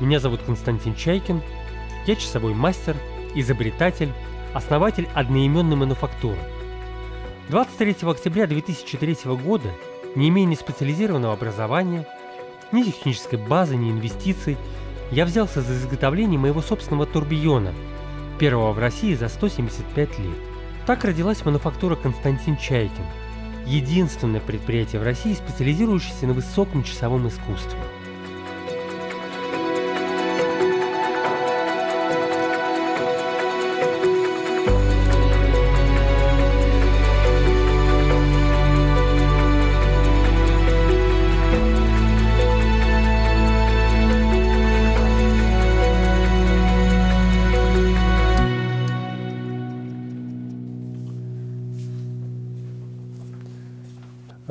Меня зовут Константин Чайкин, я часовой мастер, изобретатель, основатель одноименной мануфактуры. 23 октября 2003 года, не имея ни специализированного образования, ни технической базы, ни инвестиций, я взялся за изготовление моего собственного турбиона, первого в России за 175 лет. Так родилась мануфактура Константин Чайкин, единственное предприятие в России, специализирующееся на высоком часовом искусстве.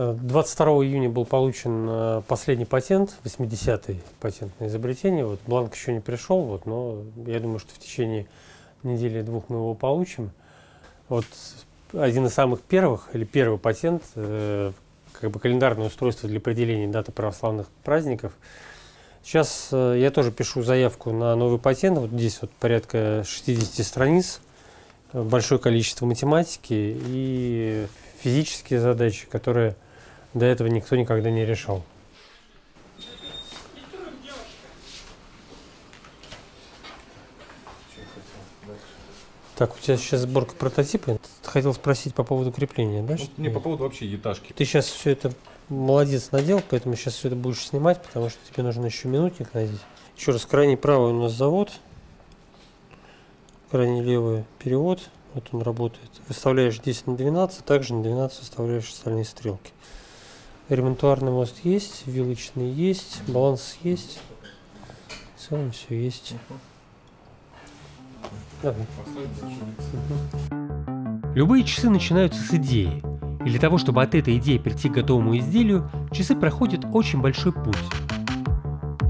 С 22 июня был получен последний патент, 80-й патент на изобретение. Вот, бланк еще не пришел, вот, но я думаю, что в течение недели-двух мы его получим. Вот, один из самых первых, или первый патент, как бы календарное устройство для определения даты православных праздников. Сейчас я тоже пишу заявку на новый патент. Вот здесь вот порядка 60 страниц, большое количество математики и физические задачи, которые до этого никто никогда не решал. Так, у тебя сейчас сборка прототипа. Ты хотел спросить по поводу крепления, да? Ну, не по поводу вообще этажки. Ты сейчас все это молодец надел, поэтому сейчас все это будешь снимать, потому что тебе нужно еще минутник надеть. Еще раз, крайне правый у нас завод, крайне левый перевод. Вот он работает. Выставляешь 10 на 12, также на 12 выставляешь остальные стрелки. Ремонтуарный мост есть, вилочный есть, баланс есть. В целом все есть. Да. Любые часы начинаются с идеи. И для того, чтобы от этой идеи прийти к готовому изделию, часы проходят очень большой путь.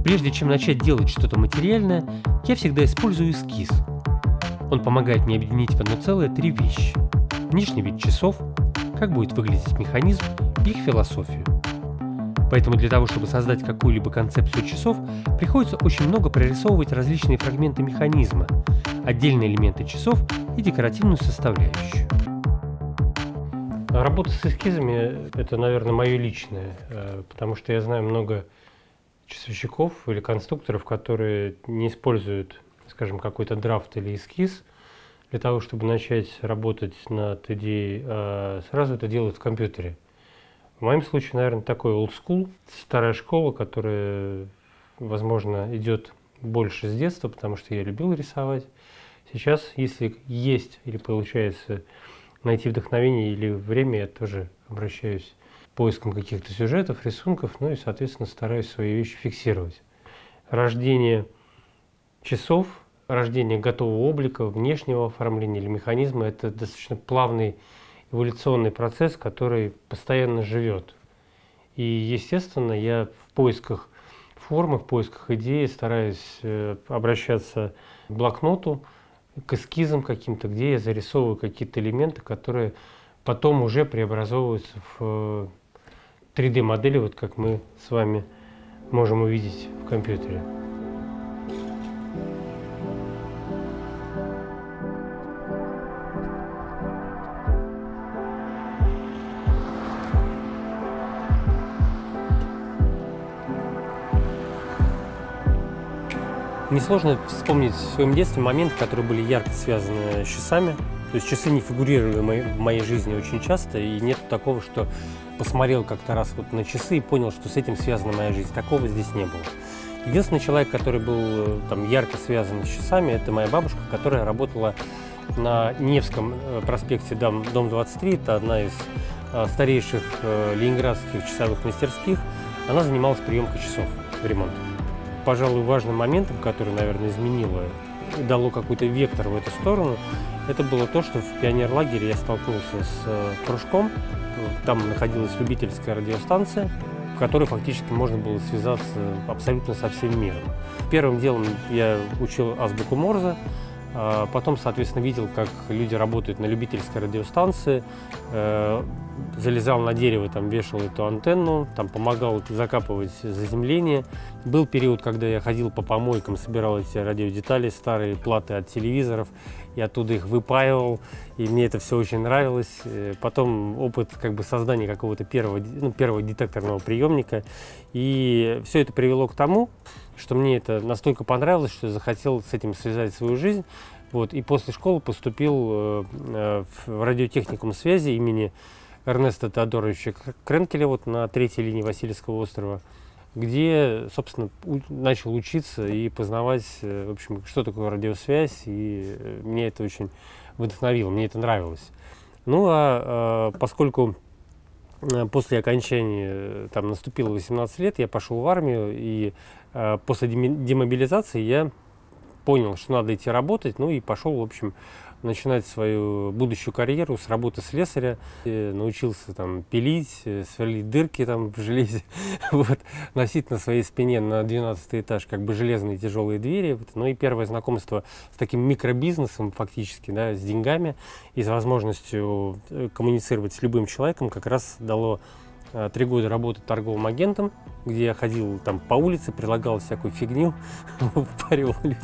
Прежде чем начать делать что-то материальное, я всегда использую эскиз. Он помогает мне объединить в одно целое три вещи. Внешний вид часов, как будет выглядеть механизм, их философию. Поэтому для того, чтобы создать какую-либо концепцию часов, приходится очень много прорисовывать различные фрагменты механизма, отдельные элементы часов и декоративную составляющую. Работа с эскизами – это, наверное, мое личное, потому что я знаю много часовщиков или конструкторов, которые не используют, скажем, какой-то драфт или эскиз для того, чтобы начать работать над идеей, сразу это делают в компьютере. В моем случае, наверное, такой old school, старая школа, которая, возможно, идет больше с детства, потому что я любил рисовать. Сейчас, если есть или получается найти вдохновение или время, я тоже обращаюсь к поискам каких-то сюжетов, рисунков, ну и, соответственно, стараюсь свои вещи фиксировать. Рождение часов, рождение готового облика, внешнего оформления или механизма – это достаточно плавный эволюционный процесс, который постоянно живет. И, естественно, я в поисках формы, в поисках идеи стараюсь обращаться к блокноту, к эскизам каким-то, где я зарисовываю какие-то элементы, которые потом уже преобразовываются в 3D-модели, вот как мы с вами можем увидеть в компьютере. Несложно вспомнить в своем детстве моменты, которые были ярко связаны с часами. То есть часы не фигурировали в моей жизни очень часто, и нет такого, что посмотрел как-то раз вот на часы и понял, что с этим связана моя жизнь. Такого здесь не было. Единственный человек, который был там ярко связан с часами, это моя бабушка, которая работала на Невском проспекте, дом 23. Это одна из старейших ленинградских часовых мастерских. Она занималась приемкой часов в ремонт. Пожалуй, важным моментом, который, наверное, изменило и дало какой-то вектор в эту сторону, это было то, что в пионерлагере я столкнулся с кружком. Там находилась любительская радиостанция, в которой фактически можно было связаться абсолютно со всем миром. Первым делом я учил азбуку Морзе, Потом, соответственно, видел, как люди работают на любительской радиостанции. Залезал на дерево, там вешал эту антенну, там помогал закапывать заземление. Был период, когда я ходил по помойкам, собирал эти радиодетали, старые платы от телевизоров. Я оттуда их выпаивал, и мне это все очень нравилось. Потом опыт как бы создания какого-то первого детекторного приемника. И все это привело к тому, что мне это настолько понравилось, что я захотел с этим связать свою жизнь. Вот. И после школы поступил в радиотехникум связи имени Эрнеста Теодоровича Кренкеля вот, на третьей линии Васильевского острова, где, собственно, начал учиться и познавать, в общем, что такое радиосвязь, и меня это очень вдохновило, мне это нравилось. Ну, а поскольку после окончания, там, наступило 18 лет, я пошел в армию, и после демобилизации я понял, что надо идти работать, ну, и пошел, в общем, начинать свою будущую карьеру с работы слесаря. Научился там пилить, сверлить дырки там в железе, вот, носить на своей спине на 12 этаж как бы железные тяжелые двери. Вот. Ну и первое знакомство с таким микробизнесом фактически, да, с деньгами и с возможностью коммуницировать с любым человеком как раз дало 3 года работы торговым агентом, где я ходил там по улице, предлагал всякую фигню, впаривал людям.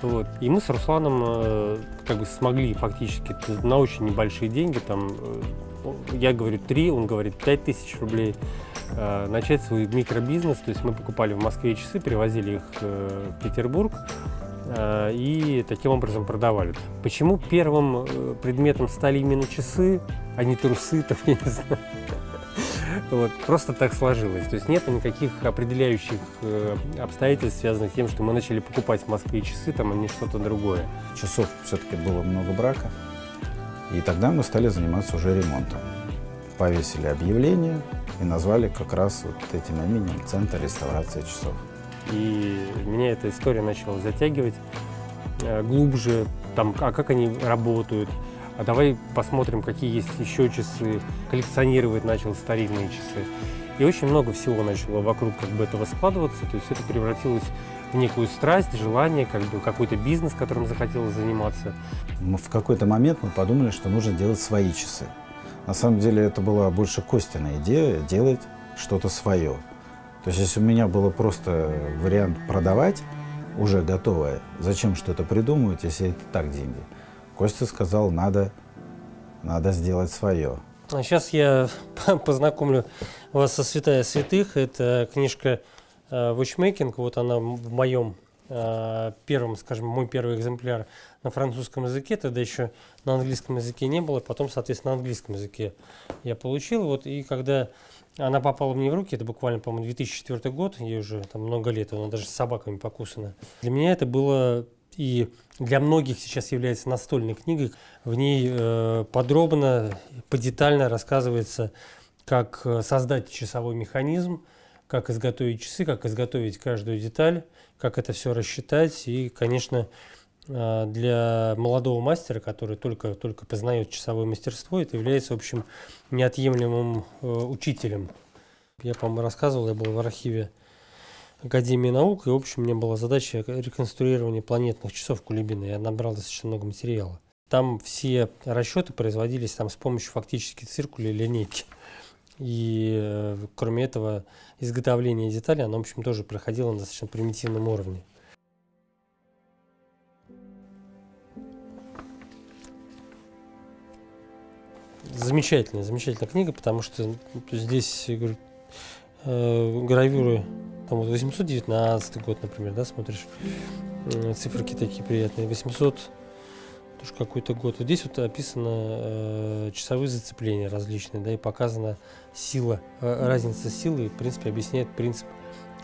Вот. И мы с Русланом как бы смогли фактически на очень небольшие деньги, там, я говорю 3, он говорит 5000 рублей, начать свой микробизнес. То есть мы покупали в Москве часы, привозили их в Петербург и таким образом продавали. Почему первым предметом стали именно часы, а не трусы, там, я не знаю. Вот, просто так сложилось. То есть нет никаких определяющих обстоятельств, связанных с тем, что мы начали покупать в Москве часы, там, а не что-то другое. Часов все-таки было много брака, и тогда мы стали заниматься уже ремонтом. Повесили объявление и назвали как раз вот этим именем «Центр реставрации часов». И меня эта история начала затягивать глубже, там, а как они работают. А давай посмотрим, какие есть еще часы. Коллекционировать начал старинные часы. И очень много всего начало вокруг как бы этого складываться. То есть это превратилось в некую страсть, желание, как бы какой-то бизнес, которым захотелось заниматься. В какой-то момент мы подумали, что нужно делать свои часы. На самом деле это была больше Костина идея – делать что-то свое. То есть если у меня было просто вариант продавать уже готовое, зачем что-то придумывать, если это так деньги? Костя сказал, надо сделать свое. А сейчас я познакомлю вас со «Святая святых». Это книжка «Watchmaking». Вот она в моем первом, скажем, мой первый экземпляр на французском языке. Тогда еще на английском языке не было. Потом, соответственно, на английском языке я получил. Вот, и когда она попала мне в руки, это буквально, по-моему, 2004 год. Ей уже там много лет, она даже с собаками покусана. Для меня это было... И для многих сейчас является настольной книгой. В ней подробно, подетально рассказывается, как создать часовой механизм, как изготовить часы, как изготовить каждую деталь, как это все рассчитать. И, конечно, для молодого мастера, который только познает часовое мастерство, это является, в общем, неотъемлемым учителем. Я, по-моему, рассказывал, я был в архиве Академии наук, и, в общем, у меня была задача реконструирования планетных часов Кулибина. Я набрал достаточно много материала. Там все расчеты производились там с помощью фактически циркуля и линейки. И, кроме этого, изготовление деталей, оно, в общем, тоже проходило на достаточно примитивном уровне. Замечательная, замечательная книга, потому что здесь, говорю, гравюры... Там вот 819 год, например, да, смотришь, циферки такие приятные, 800, тоже какой-то год. Вот здесь вот описаны часовые зацепления различные, да, и показана сила, разница силы, и, в принципе, объясняет принцип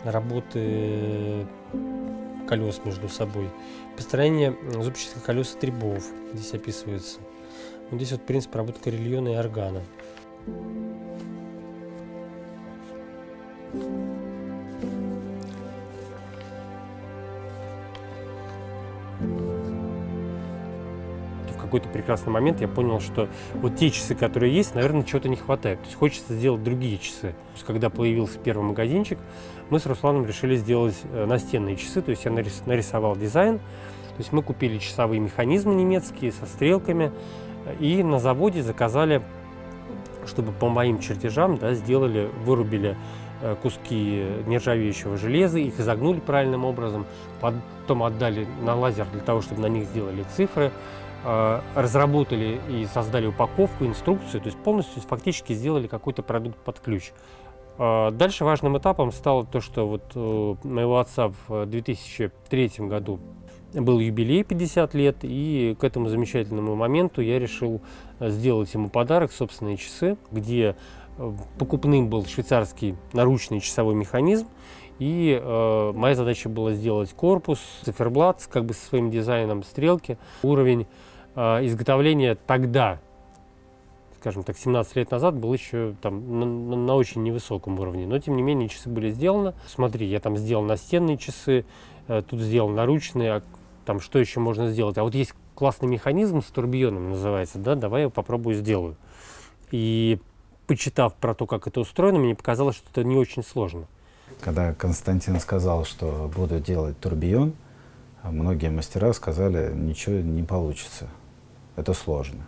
работы колес между собой. Построение зубчатых колес и трибов здесь описывается. Вот здесь вот принцип работы карельона и органа. Какой-то прекрасный момент я понял, что вот те часы, которые есть, наверное, чего-то не хватает. То есть хочется сделать другие часы. То есть, когда появился первый магазинчик, мы с Русланом решили сделать настенные часы. То есть я нарисовал дизайн, То есть мы купили часовые механизмы немецкие со стрелками и на заводе заказали, чтобы по моим чертежам, да, сделали, вырубили куски нержавеющего железа, их изогнули правильным образом, потом отдали на лазер для того, чтобы на них сделали цифры, разработали и создали упаковку, инструкцию, то есть полностью фактически сделали какой-то продукт под ключ. Дальше важным этапом стало то, что вот у моего отца в 2003 году был юбилей 50 лет, и к этому замечательному моменту я решил сделать ему подарок, собственные часы, где покупным был швейцарский наручный часовой механизм, и моя задача была сделать корпус, циферблат, как бы со своим дизайном, стрелки. Уровень изготовления тогда, скажем так, 17 лет назад был еще там на очень невысоком уровне, но тем не менее часы были сделаны. Смотри, я там сделал настенные часы, тут сделал наручные, а там что еще можно сделать? А вот есть классный механизм с турбионом, называется, да, давай я попробую сделаю. И почитав про то, как это устроено, мне показалось, что это не очень сложно. Когда Константин сказал, что буду делать турбион, многие мастера сказали, ничего не получится, это сложно.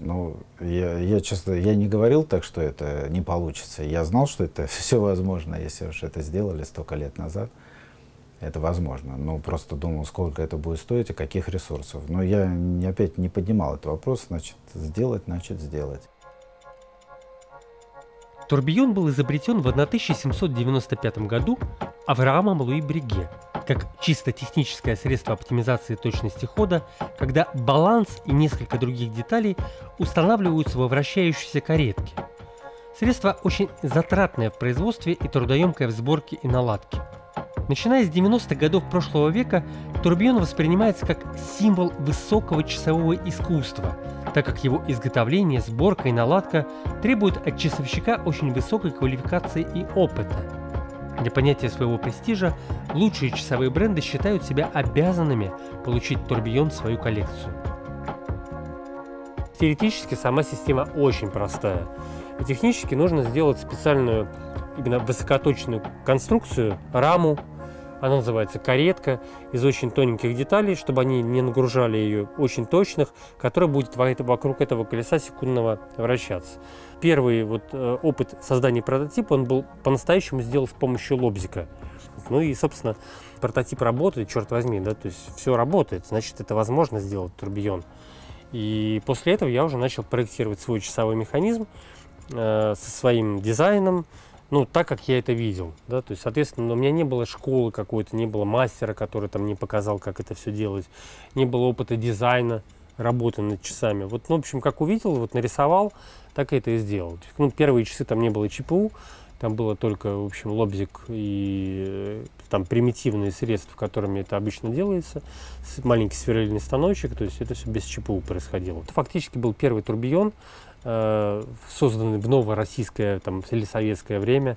Ну, я честно, я не говорил так, что это не получится. Я знал, что это все возможно, если уж это сделали столько лет назад, это возможно. Но просто думал, сколько это будет стоить и каких ресурсов. Но я опять не поднимал этот вопрос, значит, сделать. Турбион был изобретен в 1795 году Авраамом Луи Бреге как чисто техническое средство оптимизации точности хода, когда баланс и несколько других деталей устанавливаются во вращающейся каретке. Средство очень затратное в производстве и трудоемкое в сборке и наладке. Начиная с 90-х годов прошлого века, турбион воспринимается как символ высокого часового искусства, так как его изготовление, сборка и наладка требуют от часовщика очень высокой квалификации и опыта. Для понятия своего престижа лучшие часовые бренды считают себя обязанными получить турбион в свою коллекцию. Теоретически сама система очень простая. И технически нужно сделать специальную, именно высокоточную конструкцию, раму, она называется каретка, из очень тоненьких деталей, чтобы они не нагружали ее, очень точных, которая будет вокруг этого колеса секундного вращаться. Первый вот опыт создания прототипа, он был по-настоящему сделан с помощью лобзика. Ну и, собственно, прототип работает, черт возьми, да, то есть все работает, значит, это возможно сделать турбион. И после этого я уже начал проектировать свой часовой механизм со своим дизайном, ну, так, как я это видел, да, то есть, соответственно, у меня не было школы какой-то, не было мастера, который там мне показал, как это все делать, не было опыта дизайна, работы над часами. Вот, ну, в общем, как увидел, вот нарисовал, так это и сделал. Ну, первые часы там не было ЧПУ, там было только, в общем, лобзик и там примитивные средства, которыми это обычно делается, маленький сверлильный станочек, то есть это все без ЧПУ происходило. Это фактически был первый турбион, созданный в новое российское там, или советское время.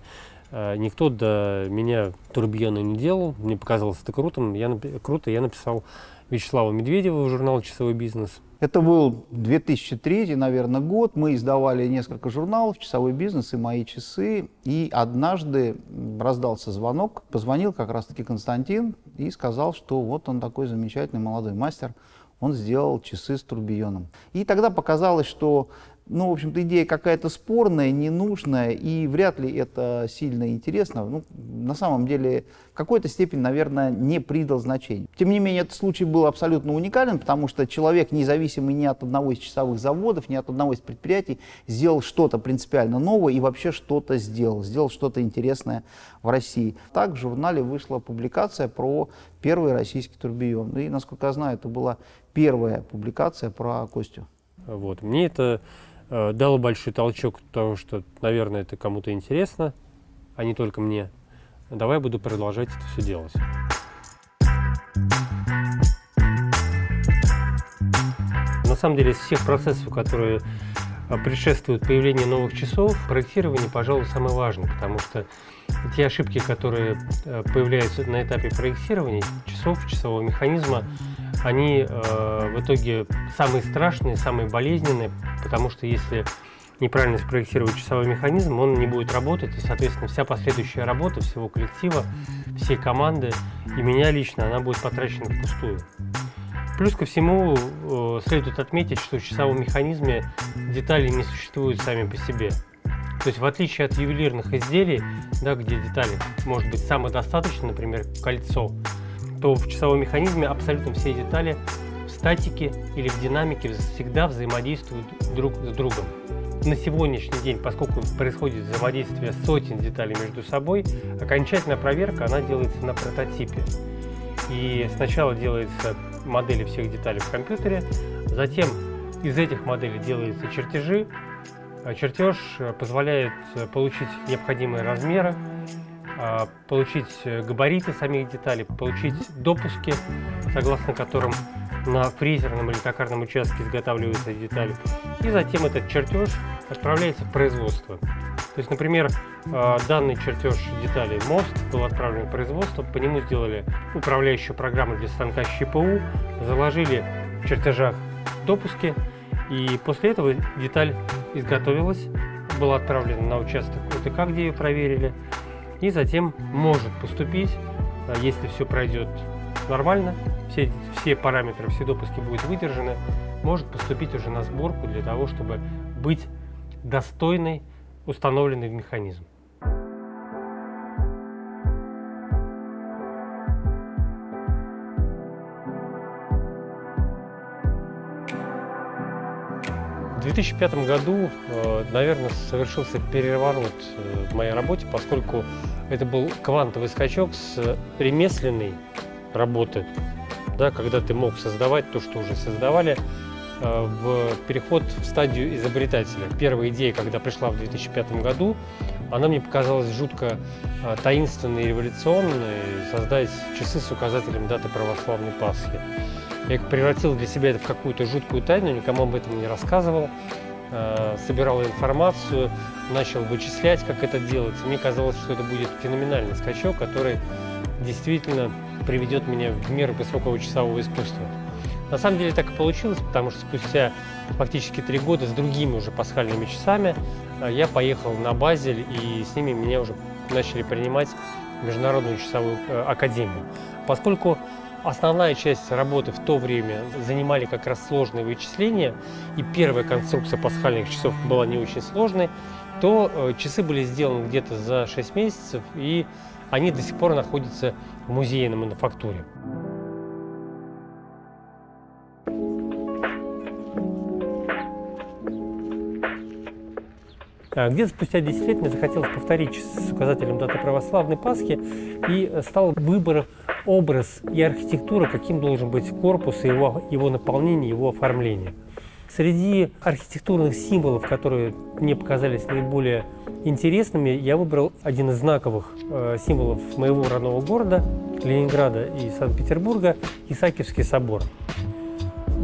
Никто до меня турбионы не делал, мне показалось это крутым. Я написал Вячеславу Медведеву в журнал «Часовой бизнес». Это был 2003, наверное, год. Мы издавали несколько журналов «Часовой бизнес» и «Мои часы». И однажды раздался звонок, позвонил как раз-таки Константин и сказал, что вот он такой замечательный молодой мастер, он сделал часы с турбионом. И тогда показалось, что ну, в общем-то, идея какая-то спорная, ненужная, и вряд ли это сильно интересно. Ну, на самом деле, в какой-то степени, наверное, не придал значения. Тем не менее, этот случай был абсолютно уникален, потому что человек, независимый ни от одного из часовых заводов, ни от одного из предприятий, сделал что-то принципиально новое и вообще что-то сделал, сделал что-то интересное в России. Так в журнале вышла публикация про первый российский турбион. И, насколько я знаю, это была первая публикация про Костю. Вот. Мне это дало большой толчок, потому что, наверное, это кому-то интересно, а не только мне. Давай я буду продолжать это все делать. На самом деле, из всех процессов, которые предшествуют появлению новых часов, проектирование, пожалуй, самое важное, потому что те ошибки, которые появляются на этапе проектирования часов, часового механизма, они в итоге самые страшные, самые болезненные, потому что если неправильно спроектировать часовой механизм, он не будет работать, и, соответственно, вся последующая работа всего коллектива, всей команды и меня лично, она будет потрачена впустую. Плюс ко всему следует отметить, что в часовом механизме детали не существуют сами по себе. То есть в отличие от ювелирных изделий, да, где детали может быть самодостаточно, например, кольцо, то в часовом механизме абсолютно все детали в статике или в динамике всегда взаимодействуют друг с другом. На сегодняшний день, поскольку происходит взаимодействие сотен деталей между собой, окончательная проверка она делается на прототипе. И сначала делаются модели всех деталей в компьютере, затем из этих моделей делаются чертежи. Чертеж позволяет получить необходимые размеры, получить габариты самих деталей, получить допуски, согласно которым на фрезерном или токарном участке изготавливаются детали. И затем этот чертеж отправляется в производство. То есть, например, данный чертеж деталей мост был отправлен в производство, по нему сделали управляющую программу для станка ЩПУ, заложили в чертежах допуски, и после этого деталь изготовилась, была отправлена на участок ОТК, где ее проверили, и затем может поступить, если все пройдет нормально, все параметры, все допуски будут выдержаны, может поступить уже на сборку для того, чтобы быть достойной установленной в механизм. В 2005 году, наверное, совершился переворот в моей работе, поскольку это был квантовый скачок с ремесленной работы, да, когда ты мог создавать то, что уже создавали, в переход в стадию изобретателя. Первая идея, когда пришла в 2005 году, она мне показалась жутко таинственной и революционной, создать часы с указателем даты православной Пасхи. Я превратил для себя это в какую-то жуткую тайну, никому об этом не рассказывал, собирал информацию, начал вычислять, как это делается. Мне казалось, что это будет феноменальный скачок, который действительно приведет меня в мир высокого часового искусства. На самом деле так и получилось, потому что спустя фактически 3 года с другими уже пасхальными часами я поехал на Базель, и с ними меня уже начали принимать в Международную часовую академию. Поскольку основная часть работы в то время занимали как раз сложные вычисления, и первая конструкция пасхальных часов была не очень сложной, то часы были сделаны где-то за 6 месяцев, и они до сих пор находятся в музейной мануфактуре. Где-то спустя 10 лет мне захотелось повторить с указателем даты православной Пасхи, и стал выбор, образ и архитектура, каким должен быть корпус, и его наполнение, его оформление. Среди архитектурных символов, которые мне показались наиболее интересными, я выбрал один из знаковых символов моего родного города, Ленинграда и Санкт-Петербурга, Исаакиевский собор.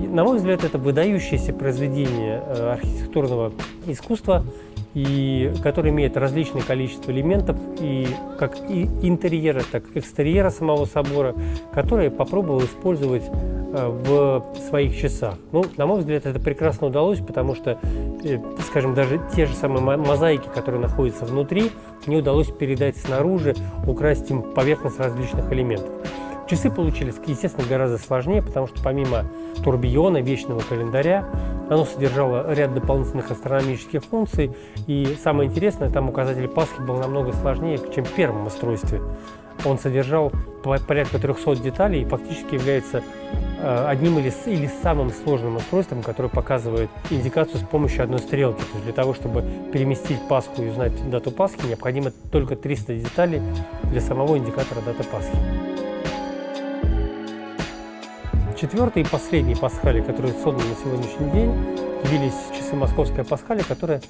И, на мой взгляд, это выдающееся произведение архитектурного искусства, и который имеет различное количество элементов, и как и интерьера, так и экстерьера самого собора, которые я попробовал использовать в своих часах. Ну, на мой взгляд, это прекрасно удалось, потому что, скажем, даже те же самые мозаики, которые находятся внутри, мне удалось передать снаружи, украсть им поверхность различных элементов. Часы получились, естественно, гораздо сложнее, потому что помимо турбиона, вечного календаря, оно содержало ряд дополнительных астрономических функций. И самое интересное, там указатель Пасхи был намного сложнее, чем в первом устройстве. Он содержал порядка 300 деталей и фактически является одним или самым сложным устройством, которое показывает индикацию с помощью одной стрелки. То есть для того, чтобы переместить Пасху и узнать дату Пасхи, необходимо только 300 деталей для самого индикатора даты Пасхи. Четвертые и последние пасхали, которые созданы на сегодняшний день, явились часы Московской пасхали, которые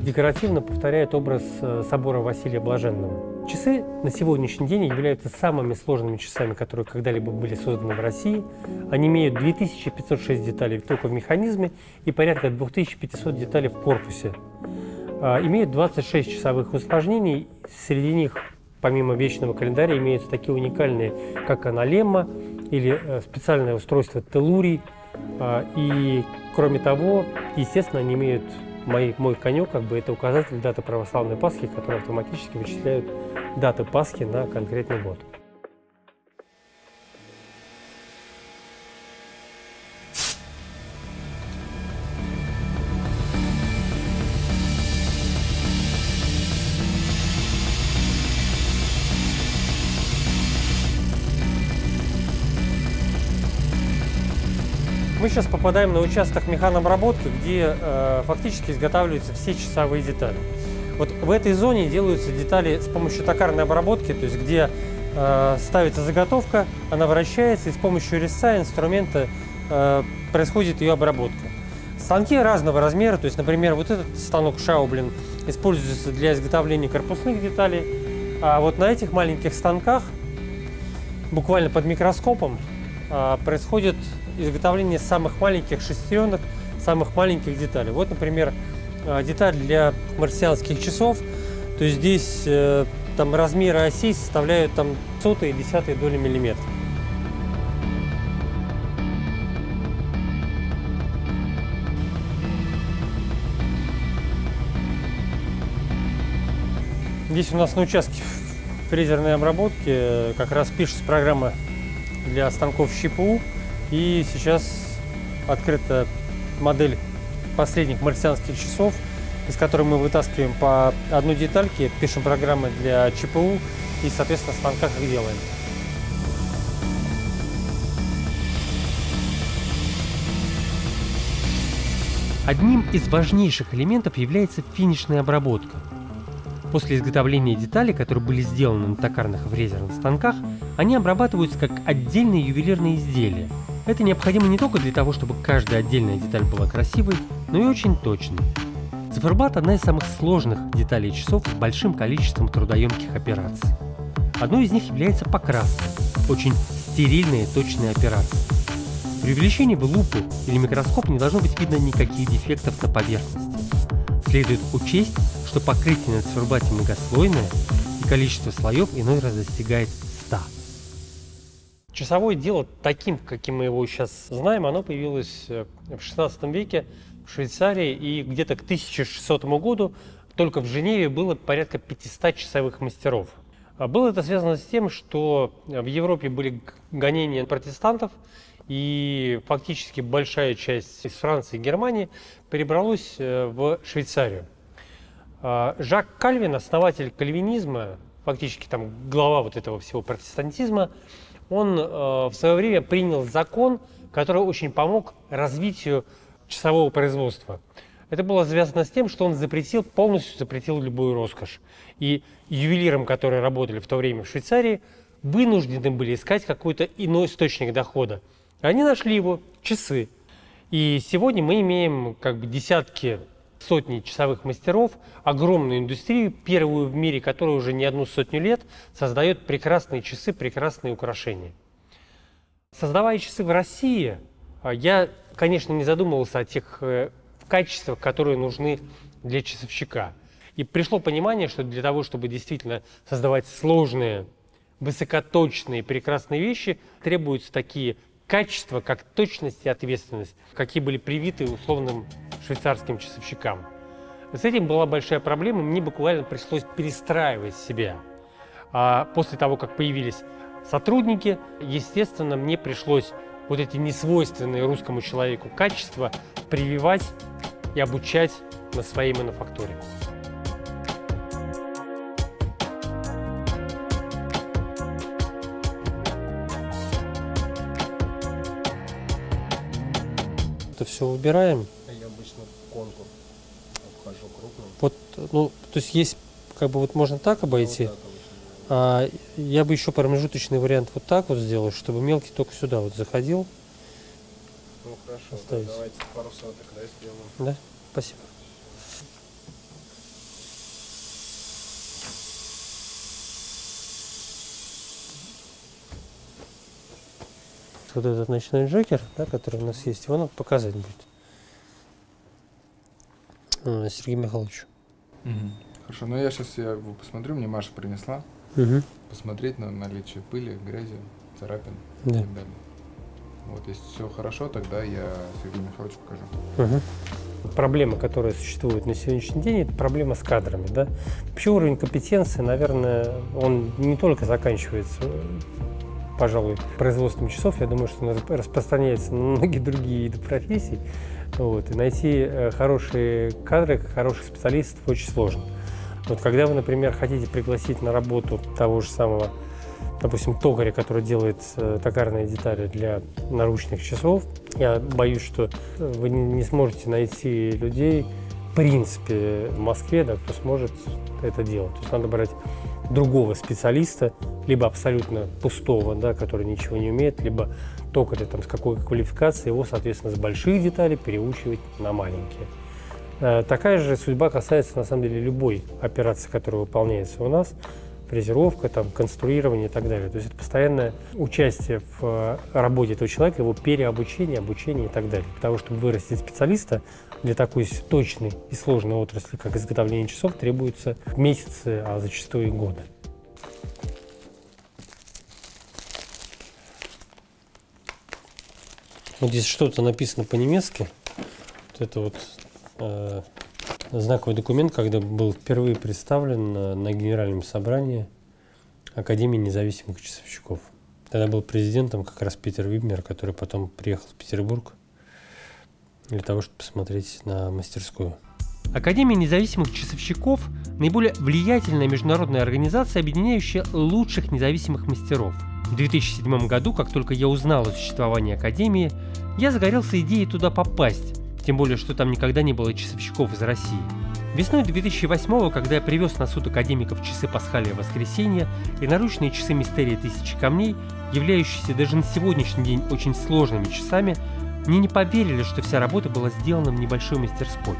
декоративно повторяют образ собора Василия Блаженного. Часы на сегодняшний день являются самыми сложными часами, которые когда-либо были созданы в России. Они имеют 2506 деталей только в механизме и порядка 2500 деталей в корпусе. Имеют 26 часовых усложнений, среди них помимо вечного календаря имеются такие уникальные, как аналемма или специальное устройство телурий. И, кроме того, естественно, они имеют мой конек, как бы, это указатель даты православной Пасхи, который автоматически вычисляет даты Пасхи на конкретный год. Мы сейчас попадаем на участок механобработки, где фактически изготавливаются все часовые детали. Вот в этой зоне делаются детали с помощью токарной обработки, то есть где ставится заготовка, она вращается, и с помощью резца, инструмента происходит ее обработка. Станки разного размера, то есть, например, вот этот станок Шаублин используется для изготовления корпусных деталей, а вот на этих маленьких станках, буквально под микроскопом, происходит изготовление самых маленьких шестеренок, самых маленьких деталей. Вот, например, деталь для марсианских часов. То есть здесь там размеры осей составляют там сотые и десятые доли миллиметра. Здесь у нас на участке фрезерной обработки как раз пишется программа для станков ЩПУ. И сейчас открыта модель последних марсианских часов, из которой мы вытаскиваем по одной детальке, пишем программы для ЧПУ и, соответственно, в станках их делаем. Одним из важнейших элементов является финишная обработка. После изготовления деталей, которые были сделаны на токарных и фрезерных станках, они обрабатываются как отдельные ювелирные изделия. Это необходимо не только для того, чтобы каждая отдельная деталь была красивой, но и очень точной. Циферблат – одна из самых сложных деталей часов с большим количеством трудоемких операций. Одной из них является покраска – очень стерильная и точная операция. При увеличении в лупу или микроскоп не должно быть видно никаких дефектов на поверхности. Следует учесть, что покрытие на циферблате многослойное и количество слоев иной раз достигает 100. Часовое дело таким, каким мы его сейчас знаем, оно появилось в 16 веке в Швейцарии, и где-то к 1600 году только в Женеве было порядка 500 часовых мастеров. Было это связано с тем, что в Европе были гонения протестантов, и фактически большая часть из Франции и Германии перебралась в Швейцарию. Жак Кальвин, основатель кальвинизма, фактически там глава вот этого всего протестантизма, он в свое время принял закон, который очень помог развитию часового производства. Это было связано с тем, что он полностью запретил любую роскошь. И ювелирам, которые работали в то время в Швейцарии, вынуждены были искать какой-то иной источник дохода. Они нашли его – часы. И сегодня мы имеем как бы десятки, сотни часовых мастеров, огромную индустрию, первую в мире, которая уже не одну сотню лет создает прекрасные часы, прекрасные украшения. Создавая часы в России, я, конечно, не задумывался о тех качествах, которые нужны для часовщика. И пришло понимание, что для того, чтобы действительно создавать сложные, высокоточные, прекрасные вещи, требуются такие качества, как точность и ответственность, какие были привиты условным швейцарским часовщикам. С этим была большая проблема, мне буквально пришлось перестраивать себя. А после того, как появились сотрудники, естественно, мне пришлось вот эти несвойственные русскому человеку качества прививать и обучать на своей мануфактуре. Все выбираем. Я обычно контур обхожу крупным. Вот, ну, то есть есть, как бы, вот можно так обойти. Вот так я бы еще промежуточный вариант вот так вот сделал, чтобы мелкий только сюда вот заходил. Ну хорошо, да, давайте пару соток, да, сделаем. Да, спасибо. Вот этот ночной джокер, да, который у нас есть, его надо показать будет Сергею Михайловичу. Хорошо, ну я сейчас его посмотрю, мне Маша принесла. Посмотреть на наличие пыли, грязи, царапин и так далее. Вот, если все хорошо, тогда я Сергею Михайловичу покажу. Угу. Проблема, которая существует на сегодняшний день, это проблема с кадрами. Да? Вообще уровень компетенции, наверное, он не только заканчивается, пожалуй, производством часов, я думаю, что он распространяется на многие другие виды профессий. Вот, и найти хорошие кадры, хороших специалистов очень сложно. Вот когда вы, например, хотите пригласить на работу того же самого, допустим, токаря, который делает токарные детали для наручных часов, я боюсь, что вы не сможете найти людей, в принципе, в Москве, да, кто сможет это делать. То есть надо брать другого специалиста, либо абсолютно пустого, да, который ничего не умеет, либо токаря там, с какой квалификацией, его, соответственно, с больших деталей переучивать на маленькие. Такая же судьба касается, на самом деле, любой операции, которая выполняется у нас. Фрезеровка, там, конструирование и так далее. То есть это постоянное участие в работе этого человека, его переобучение, обучение и так далее. Для того, чтобы вырастить специалиста, для такой точной и сложной отрасли, как изготовление часов, требуются месяцы, а зачастую и годы. Вот здесь что-то написано по-немецки. Вот это вот... знаковый документ, когда был впервые представлен на Генеральном собрании Академии независимых часовщиков. Тогда был президентом как раз Питер Вибмер, который потом приехал в Петербург для того, чтобы посмотреть на мастерскую. Академия независимых часовщиков – наиболее влиятельная международная организация, объединяющая лучших независимых мастеров. В 2007 году, как только я узнал о существовании Академии, я загорелся идеей туда попасть. Тем более, что там никогда не было часовщиков из России. Весной 2008-го, когда я привез на суд академиков часы Пасхалия Воскресенья и наручные часы Мистерия Тысячи Камней, являющиеся даже на сегодняшний день очень сложными часами, мне не поверили, что вся работа была сделана в небольшой мастерской.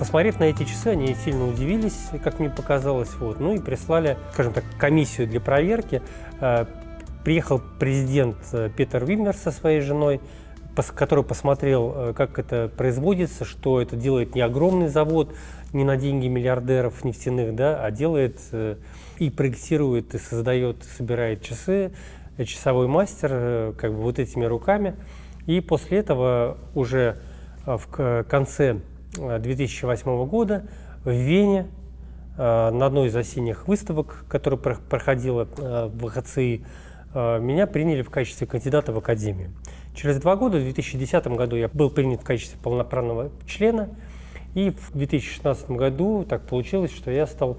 Посмотрев на эти часы, они сильно удивились, как мне показалось, вот, ну и прислали, скажем так, комиссию для проверки. Приехал президент Питер Вибмер со своей женой, который посмотрел, как это производится, что это делает не огромный завод, не на деньги миллиардеров нефтяных, да, а делает и проектирует, и создает, и собирает часы, часовой мастер, как бы вот этими руками. И после этого уже в конце 2008 года в Вене на одной из осенних выставок, которая проходила в AHCI, меня приняли в качестве кандидата в академию. Через 2 года, в 2010 году, я был принят в качестве полноправного члена, и в 2016 году так получилось, что я стал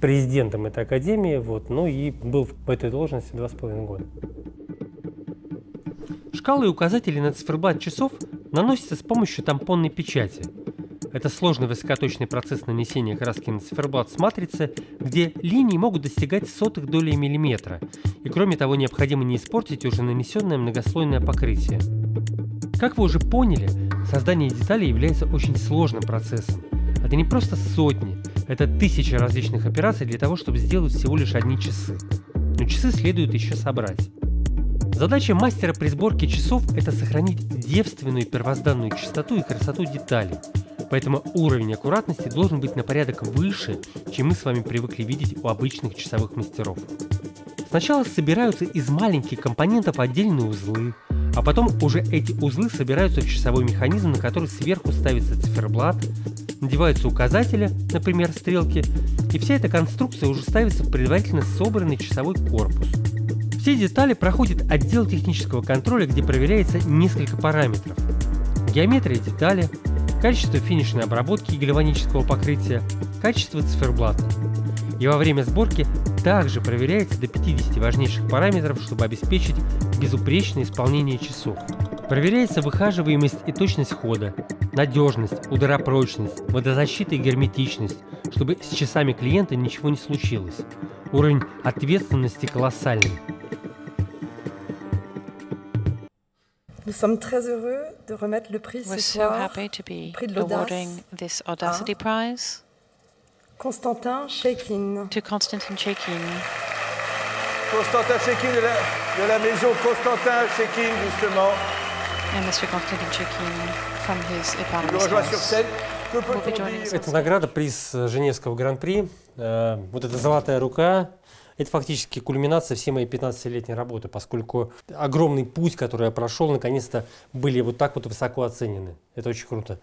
президентом этой академии, вот, ну и был в этой должности 2,5 года. Шкалы и указатели на циферблат часов наносятся с помощью тампонной печати. Это сложный высокоточный процесс нанесения краски на циферблат с матрицы, где линии могут достигать сотых долей миллиметра, и кроме того необходимо не испортить уже нанесенное многослойное покрытие. Как вы уже поняли, создание деталей является очень сложным процессом. Это не просто сотни, это тысячи различных операций для того, чтобы сделать всего лишь одни часы. Но часы следует еще собрать. Задача мастера при сборке часов – это сохранить девственную первозданную чистоту и красоту деталей. Поэтому уровень аккуратности должен быть на порядок выше, чем мы с вами привыкли видеть у обычных часовых мастеров. Сначала собираются из маленьких компонентов отдельные узлы, а потом уже эти узлы собираются в часовой механизм, на который сверху ставится циферблат, надеваются указатели, например, стрелки, и вся эта конструкция уже ставится в предварительно собранный часовой корпус. Все детали проходят отдел технического контроля, где проверяется несколько параметров: геометрия детали, качество финишной обработки и гальванического покрытия, качество циферблата. И во время сборки также проверяется до 50 важнейших параметров, чтобы обеспечить безупречное исполнение часов. Проверяется выхаживаемость и точность хода, надежность, ударопрочность, водозащита и герметичность, чтобы с часами клиента ничего не случилось. Уровень ответственности колоссальный. Nous sommes très heureux de remettre le prix ce soir, prix de l'audace, à Constantin Chaykin. Constantin Chaykin de la maison Constantin Chaykin, justement. And Mr. Constantin Chaykin from his apartment. Это награда, приз Женевского Гран-при. Вот эта золотая рука Это фактически кульминация всей моей 15-летней работы, поскольку огромный путь, который я прошел, наконец-то были вот так вот высоко оценены. Это очень круто.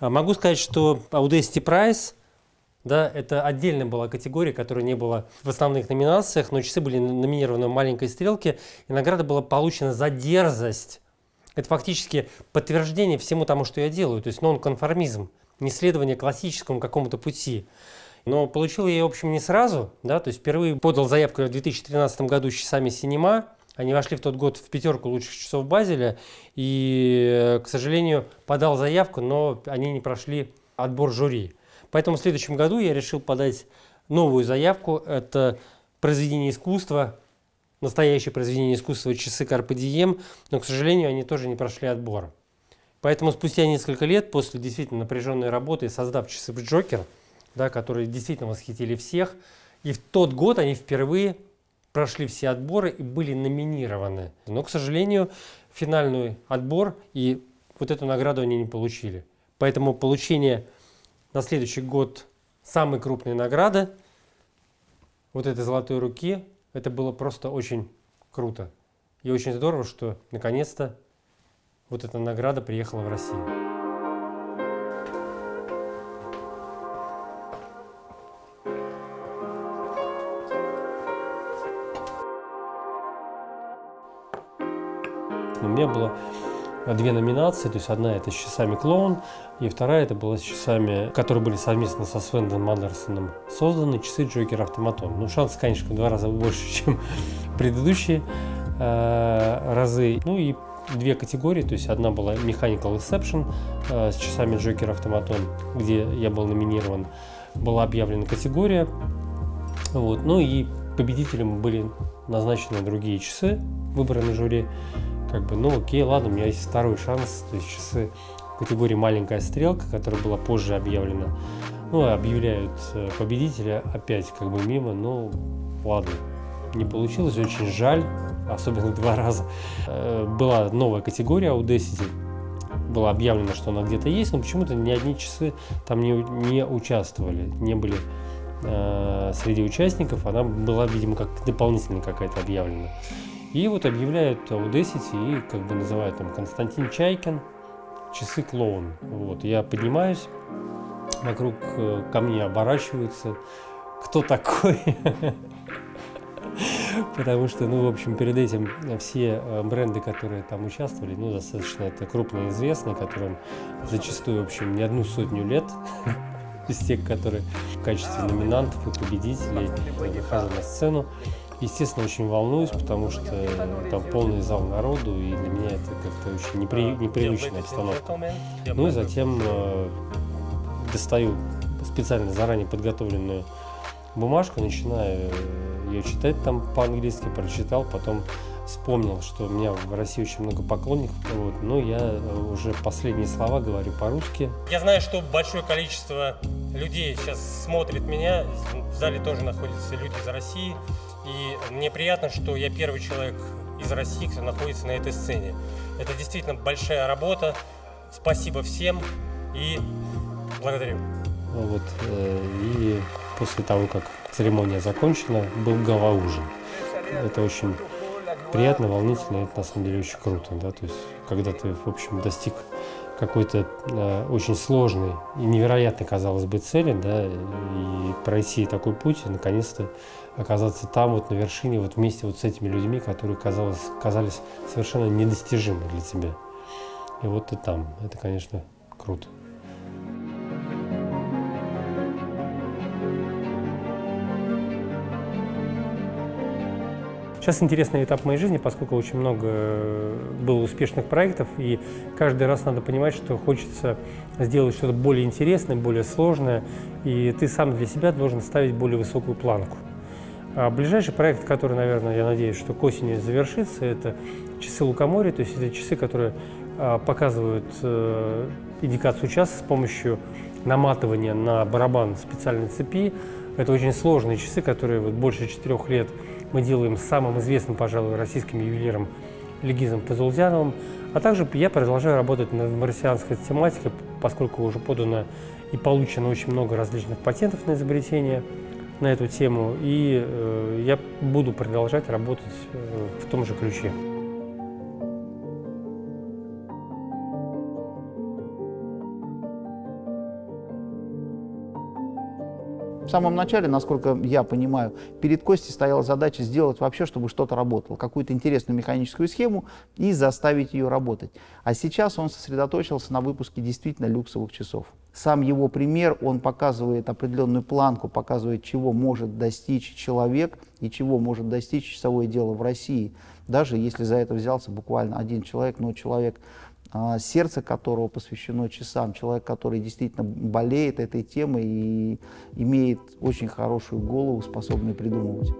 Могу сказать, что Audacity Prize, да, это отдельная была категория, которая не была в основных номинациях, но часы были номинированы в маленькой стрелке, и награда была получена за дерзость. Это фактически подтверждение всему тому, что я делаю, то есть нонконформизм, не следование классическому какому-то пути. Но получил я ее, в общем, не сразу, да, то есть впервые подал заявку в 2013 году с часами «Синема». Они вошли в тот год в 5-ку лучших часов Базеля, и, к сожалению, подал заявку, но они не прошли отбор жюри. Поэтому в следующем году я решил подать новую заявку. Это произведение искусства, настоящее произведение искусства «Часы Карпе Дием», но, к сожалению, они тоже не прошли отбор. Поэтому спустя несколько лет, после действительно напряженной работы, создав часы «Джокер», да, которые действительно восхитили всех, и в тот год они впервые прошли все отборы и были номинированы. Но, к сожалению, финальный отбор и вот эту награду они не получили. Поэтому получение на следующий год самой крупной награды, вот этой «Золотой руки», это было просто очень круто. И очень здорово, что наконец-то вот эта награда приехала в Россию. У меня было две номинации, то есть одна это с часами «Clown», и вторая это была с часами, которые были совместно со Свентом Андерсоном созданы, часы «Джокер Автоматон». Ну, шансы, конечно, в 2 раза больше, чем предыдущие разы. Ну и две категории, то есть одна была «Mechanical Exception» с часами «Джокер Автоматон», где я был номинирован, была объявлена категория, вот, ну и победителям были назначены другие часы, выбраны жюри. Как бы, ну окей, ладно, у меня есть второй шанс, то есть часы категории «Маленькая стрелка», которая была позже объявлена. Ну, объявляют победителя, опять как бы мимо, ну ладно, не получилось, очень жаль, особенно 2 раза. Была новая категория Audacity, было объявлено, что она где-то есть, но почему-то ни одни часы там не участвовали, не были среди участников, она была, видимо, как дополнительная какая-то объявлена. И вот объявляют Audacity и как бы называют там Константин Чайкин, часы «Клоун». Вот, я поднимаюсь, вокруг ко мне оборачиваются, кто такой? Потому что, ну, в общем, перед этим все бренды, которые там участвовали, ну, достаточно это крупно известные, которым зачастую, в общем, не 100 лет. Из тех, которые в качестве номинантов и победителей выхожу на сцену. Естественно, очень волнуюсь, потому что там полный зал народу, и для меня это как-то очень непривычная обстановка. Ну и затем достаю специально заранее подготовленную бумажку, начинаю ее читать там по-английски, прочитал, потом вспомнил, что у меня в России очень много поклонников, вот, но я уже последние слова говорю по-русски. Я знаю, что большое количество людей сейчас смотрит меня, в зале тоже находятся люди из России. И мне приятно, что я первый человек из России, кто находится на этой сцене. Это действительно большая работа. Спасибо всем и благодарю. Вот, и после того, как церемония закончена, был гала-ужин. Это очень приятно, волнительно, это на самом деле очень круто. Да? То есть, когда ты, в общем, достиг какой-то очень сложной и невероятной, казалось бы, цели, да, и пройти такой путь, и наконец-то оказаться там, вот на вершине, вот вместе вот с этими людьми, которые казались совершенно недостижимы для тебя. И вот ты там. Это, конечно, круто. Сейчас интересный этап моей жизни, поскольку очень много было успешных проектов, и каждый раз надо понимать, что хочется сделать что-то более интересное, более сложное, и ты сам для себя должен ставить более высокую планку. А ближайший проект, который, наверное, я надеюсь, что к осени завершится, это часы лукоморья, то есть это часы, которые показывают индикацию часа с помощью наматывания на барабан специальной цепи. Это очень сложные часы, которые вот больше 4 лет мы делаем с самым известным, пожалуй, российским ювелиром Легизом Тазулзяновым. А также я продолжаю работать над марсианской тематикой, поскольку уже подано и получено очень много различных патентов на изобретение. на эту тему, и я буду продолжать работать в том же ключе. В самом начале, насколько я понимаю, перед Костей стояла задача сделать вообще, чтобы что-то работало, какую-то интересную механическую схему и заставить ее работать. А сейчас он сосредоточился на выпуске действительно люксовых часов. Сам его пример, он показывает определенную планку, показывает, чего может достичь человек и чего может достичь часовое дело в России. Даже если за это взялся буквально один человек, но человек, сердце которого посвящено часам, человек, который действительно болеет этой темой и имеет очень хорошую голову, способную придумывать.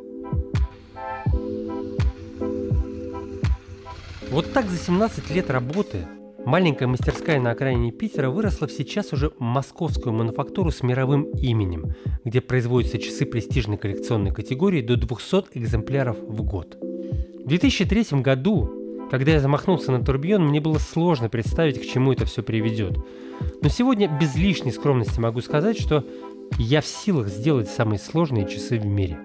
Вот так за 17 лет работы маленькая мастерская на окраине Питера выросла в сейчас уже московскую мануфактуру с мировым именем, где производятся часы престижной коллекционной категории до 200 экземпляров в год. В 2003 году, когда я замахнулся на турбьон, мне было сложно представить, к чему это все приведет. Но сегодня без лишней скромности могу сказать, что я в силах сделать самые сложные часы в мире.